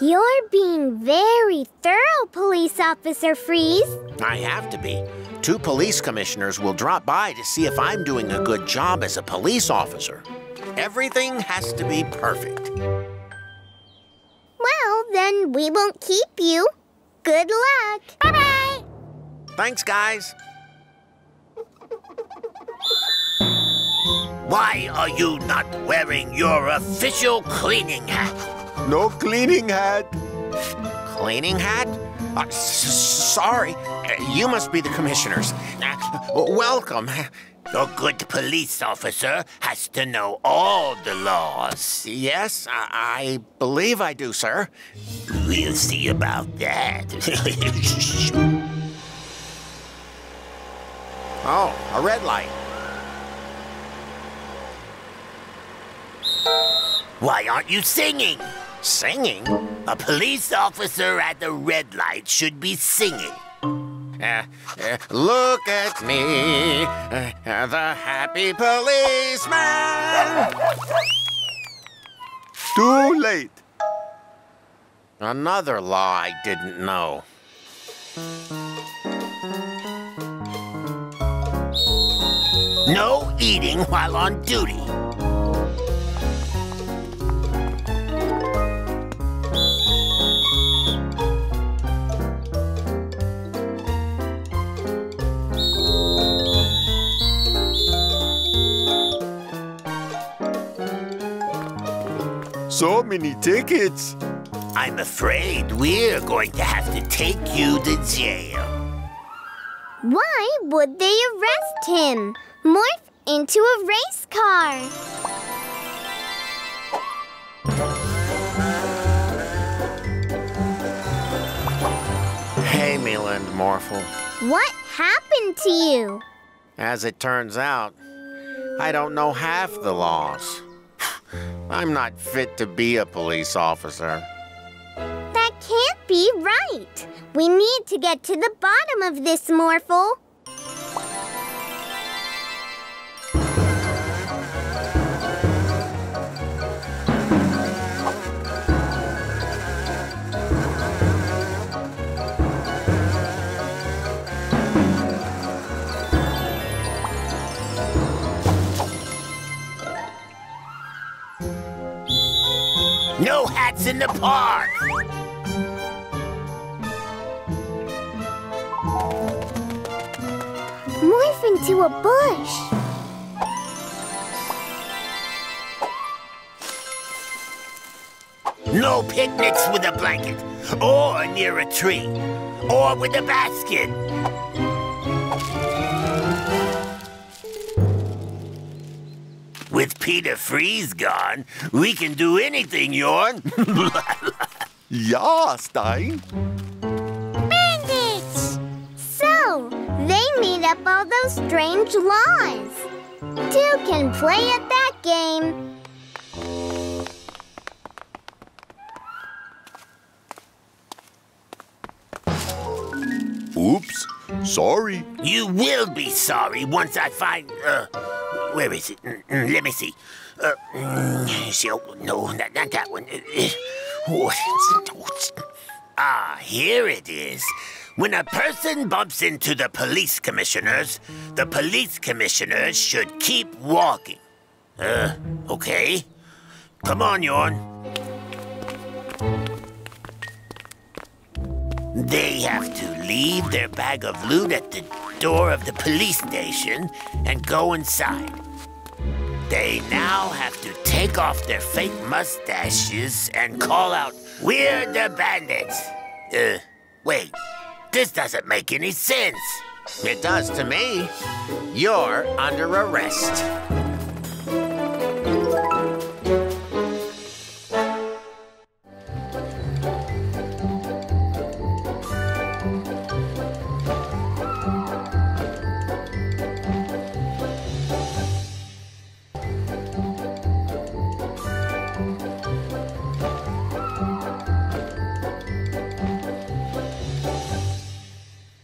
You're being very thorough, Police Officer Freeze. I have to be. 2 police commissioners will drop by to see if I'm doing a good job as a police officer. Everything has to be perfect. Well, then we won't keep you. Good luck. Bye-bye. Thanks, guys. Why are you not wearing your official cleaning hat? No cleaning hat. Cleaning hat? Sorry. You must be the commissioners. Welcome. A good police officer has to know all the laws. Yes, I believe I do, sir. We'll see about that. Oh, a red light. Why aren't you singing? Singing? A police officer at the red light should be singing. Look at me, the happy policeman. Too late. Another law I didn't know. No eating while on duty. So many tickets. I'm afraid we're going to have to take you to jail. Why would they arrest him? Morph into a race car. Hey, Mila and Morphle. What happened to you? As it turns out, I don't know half the laws. I'm not fit to be a police officer. That can't be right. We need to get to the bottom of this, Morphle. No hats in the park! Morph into a bush. No picnics with a blanket, or near a tree, or with a basket. With Peter Freeze gone, we can do anything, Jorn. Yeah, Stein. Bandits! So, they made up all those strange laws. 2 can play at that game. Oops, sorry. You will be sorry once I find, where is it? Let me see. No, not that one. Ah, here it is. When a person bumps into the police commissioners should keep walking. Okay. Come on, Jorn. They have to leave their bag of loot at the door of the police station and go inside. They now have to take off their fake mustaches and call out, "We're the bandits!" Wait, this doesn't make any sense. It does to me. You're under arrest.